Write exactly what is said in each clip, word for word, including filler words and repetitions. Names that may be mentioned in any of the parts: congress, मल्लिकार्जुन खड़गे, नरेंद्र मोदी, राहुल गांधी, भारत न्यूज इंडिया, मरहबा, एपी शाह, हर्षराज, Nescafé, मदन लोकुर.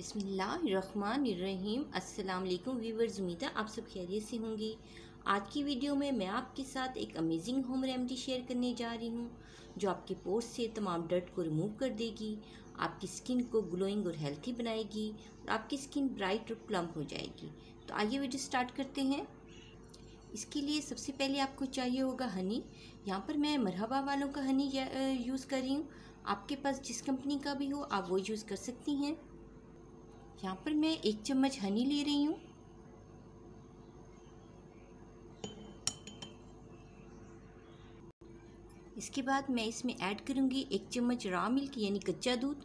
बिस्मिल्लाहिर्रहमानिर्रहीम। अस्सलाम वालेकुम व्यूवर्स, उम्मीद है आप सब खैरियत से होंगी। आज की वीडियो में मैं आपके साथ एक अमेजिंग होम रेमेडी शेयर करने जा रही हूँ जो आपके पोर्स से तमाम डर्ट को रिमूव कर देगी, आपकी स्किन को ग्लोइंग और हेल्थी बनाएगी और आपकी स्किन ब्राइट और प्लम्प हो जाएगी। तो आइए वीडियो स्टार्ट करते हैं। इसके लिए सबसे पहले आपको चाहिए होगा हनी। यहाँ पर मैं मरहबा वालों का हनी यूज़ कर रही हूँ, आपके पास जिस कंपनी का भी हो आप वो यूज़ कर सकती हैं। यहाँ पर मैं एक चम्मच हनी ले रही हूँ। इसके बाद मैं इसमें ऐड करूँगी एक चम्मच रॉ मिल्क यानी कच्चा दूध।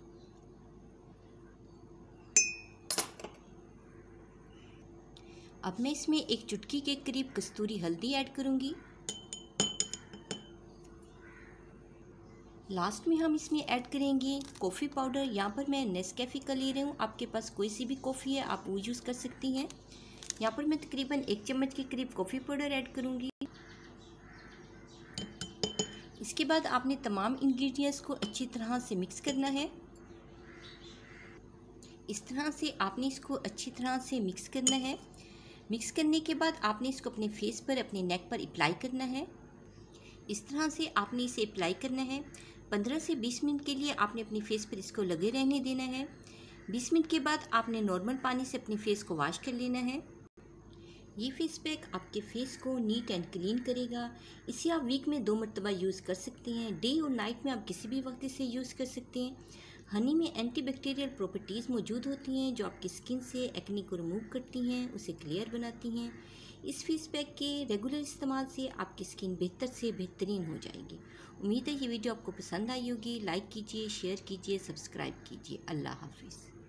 अब मैं इसमें एक चुटकी के करीब कस्तूरी हल्दी ऐड करूँगी। लास्ट में हम इसमें ऐड करेंगे कॉफ़ी पाउडर। यहाँ पर मैं नेस्कैफ़े का ले रही हूँ, आपके पास कोई सी भी कॉफ़ी है आप वो यूज़ कर सकती हैं। यहाँ पर मैं तकरीबन एक चम्मच के करीब कॉफ़ी पाउडर ऐड करूँगी। इसके बाद आपने तमाम इंग्रेडिएंट्स को अच्छी तरह से मिक्स करना है। इस तरह से आपने इसको अच्छी तरह से मिक्स करना है। मिक्स करने के बाद आपने इसको अपने फेस पर, अपने नेक पर अप्लाई करना है। इस तरह से आपने इसे अप्लाई करना है। पंद्रह से बीस मिनट के लिए आपने अपने फेस पर इसको लगे रहने देना है। बीस मिनट के बाद आपने नॉर्मल पानी से अपने फेस को वॉश कर लेना है। ये फेस पैक आपके फेस को नीट एंड क्लीन करेगा। इसे आप वीक में दो मरतबा यूज़ कर सकते हैं। डे और नाइट में आप किसी भी वक्त इसे यूज़ कर सकते हैं। हनी में एंटीबैक्टीरियल प्रॉपर्टीज़ मौजूद होती हैं जो आपकी स्किन से एक्ने को रिमूव करती हैं, उसे क्लियर बनाती हैं। इस फेस पैक के रेगुलर इस्तेमाल से आपकी स्किन बेहतर से बेहतरीन हो जाएगी। उम्मीद है ये वीडियो आपको पसंद आई होगी। लाइक कीजिए, शेयर कीजिए, सब्सक्राइब कीजिए। अल्लाह हाफिज़।